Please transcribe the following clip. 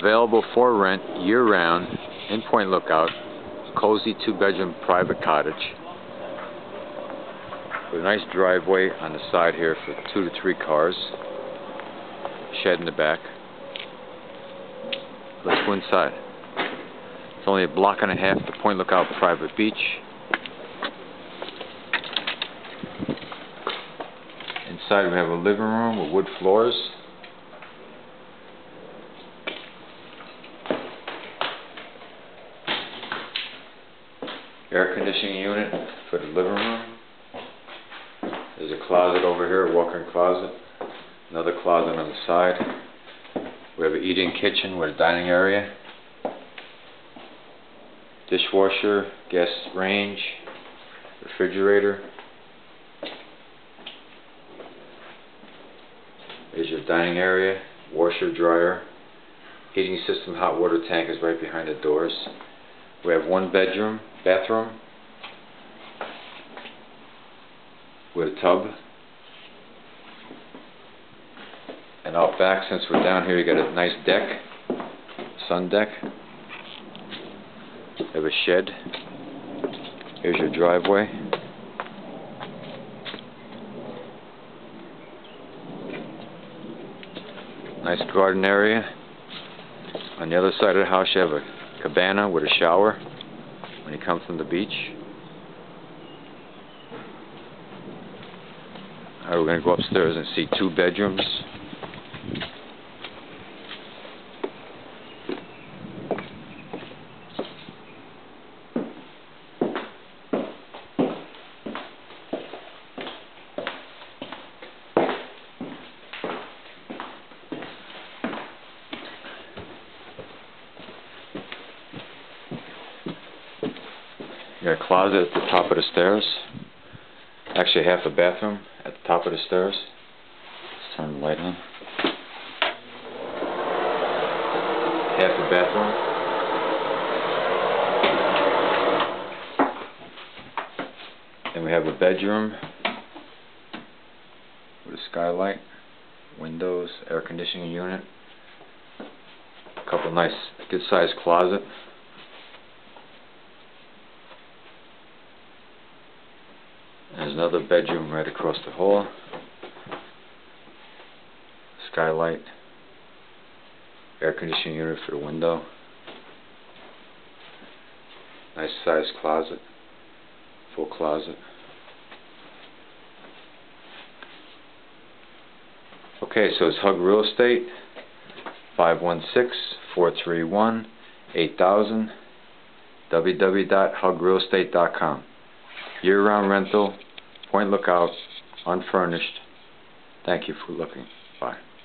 Available for rent year-round in Point Lookout, cozy two-bedroom private cottage with a nice driveway on the side here for 2 to 3 cars, shed in the back. Let's go inside. It's only a block and a half to Point Lookout Private Beach. Inside we have a living room with wood floors. Air conditioning unit for the living room. There's a closet over here, a walk-in closet. Another closet on the side. We have an eat-in kitchen with a dining area. Dishwasher, gas range, refrigerator. There's your dining area, washer, dryer. Heating system, hot water tank is right behind the doors. We have one bedroom, bathroom with a tub. And out back, since we're down here, you got a nice deck, sun deck. You have a shed. Here's your driveway. Nice garden area. On the other side of the house, you have a cabana with a shower when you come from the beach. Alright, we're going to go upstairs and see two bedrooms. You got a closet at the top of the stairs. Actually, half a bathroom at the top of the stairs. Let's turn the light on. Half a bathroom. Then we have a bedroom with a skylight, windows, air conditioning unit, a couple nice, good-sized closet. There's another bedroom right across the hall. Skylight. Air conditioning unit for the window. Nice sized closet. Full closet. Okay, so it's Hug Real Estate. 516-431-8000. www.hugrealestate.com. Year-round rental. Point Lookout, unfurnished. Thank you for looking. Bye.